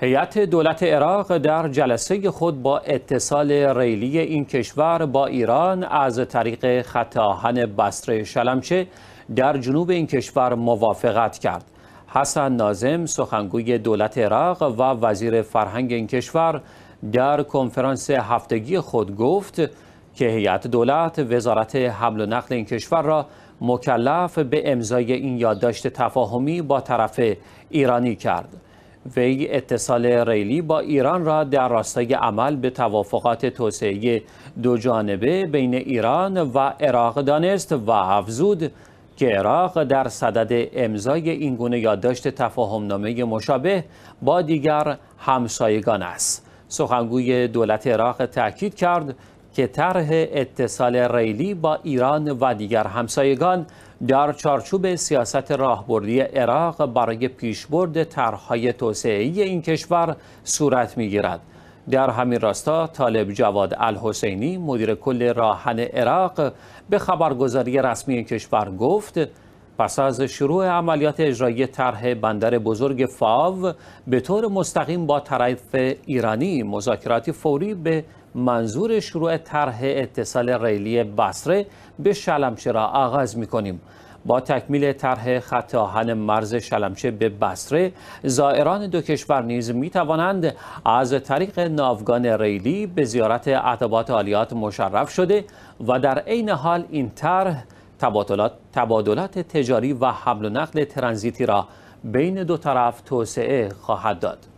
هیئت دولت عراق در جلسه خود با اتصال ریلی این کشور با ایران از طریق خط آهن بصره شلمچه در جنوب این کشور موافقت کرد. حسن ناظم، سخنگوی دولت عراق و وزیر فرهنگ این کشور، در کنفرانس هفتگی خود گفت که هیئت دولت وزارت حمل و نقل این کشور را مکلف به امضای این یادداشت تفاهمی با طرف ایرانی کرد. وی اتصال ریلی با ایران را در راستای عمل به توافقات توسعه دوجانبه بین ایران و عراق دانست و افزود که عراق در صدد امضای این گونه یادداشت تفاهمنامه مشابه با دیگر همسایگان است. سخنگوی دولت عراق تاکید کرد که طرح اتصال ریلی با ایران و دیگر همسایگان در چارچوب سیاست راهبردی عراق برای پیشبرد طرح‌های توسعه‌ای این کشور صورت می‌گیرد. در همین راستا طالب جواد الحسینی، مدیر کل راهن عراق، به خبرگزاری رسمی این کشور گفت پس از شروع عملیات اجرایی طرح بندر بزرگ فاو به طور مستقیم با طرف ایرانی مذاکراتی فوری به منظور شروع طرح اتصال ریلی بصره به شلمچه را آغاز می‌کنیم. با تکمیل طرح خط آهن مرز شلمچه به بصره، زائران دو کشور نیز می‌توانند از طریق ناوگان ریلی به زیارت عتبات عالیات مشرف شده و در عین حال این طرح تبادلات تجاری و حمل و نقل ترانزیتی را بین دو طرف توسعه خواهد داد.